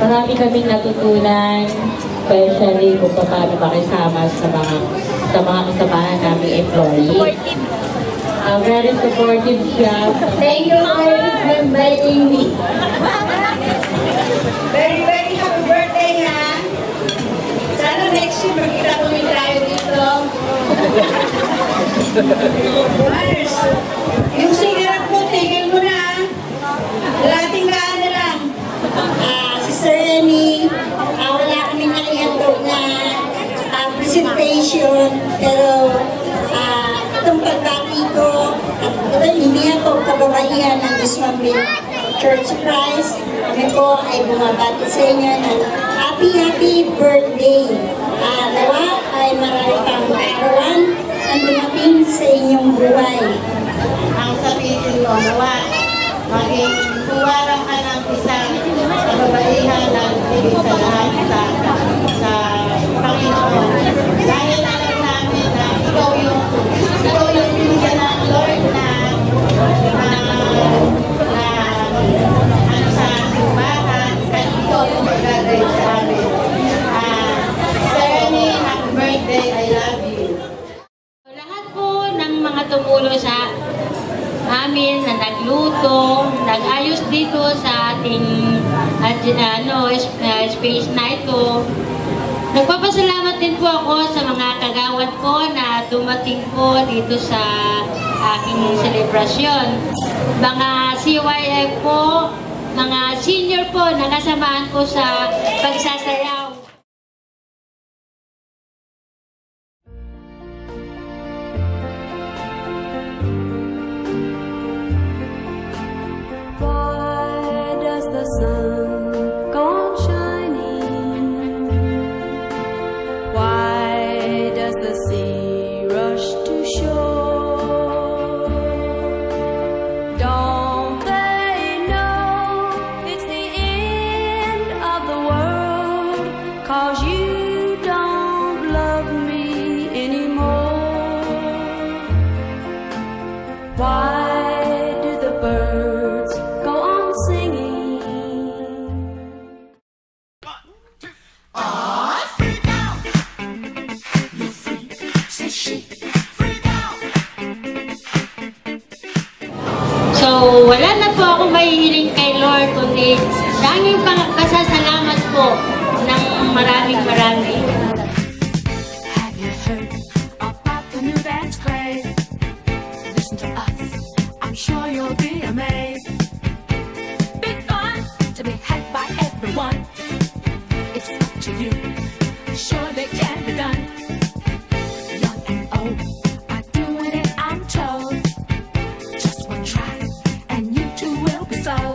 Marami kaming natutunan, especially kung paano makisama sa mga kasamahan naming employee. Very supportive siya. Thank you for inviting me. Very, very happy birthday, ha? Sana next year magkita kami tayo dito. Mars, yung sigaran ko, tigil mo na. Lating-laan na lang. Si Sir Amy, wala kami nalihandog na presentation, pero itong pagbati ko, hindi ako kababaihan ng Dismambil Church Prize. Kami po ay bumabati sa inyo ng happy birthday. Nawa ay marami pang arawan ang dumating sa inyong buhay. Ang sabihin ko, nawa, maging tuwara ka ng isang kababaihan ng ibig sa lahat sa Panginoon. Dahil alam namin na ikaw yung pinigyan ng Lord na sa simbahan, at ikaw yung mag-graduate sa amin. Sarani, happy birthday, I love you. Lahat po ng mga tumulo sa amin na nagluto, nag-ayos dito sa ating space na ito. Nagpapasalamat din po ako sa mga kagawad ko na dumating po dito sa aking selebrasyon. Mga CYF po, mga senior po na kasamahan ko sa pagsasayaw. Wala na po akong mahihiling kay Lord, kundi daming pasasalamat po ng maraming. Have you heard about the new dance craze? Listen to us, I'm sure you'll be amazed. Big fun to be had by everyone. It's up to you, sure they can be done. Young and old are doing it, I'm told. Just one try. So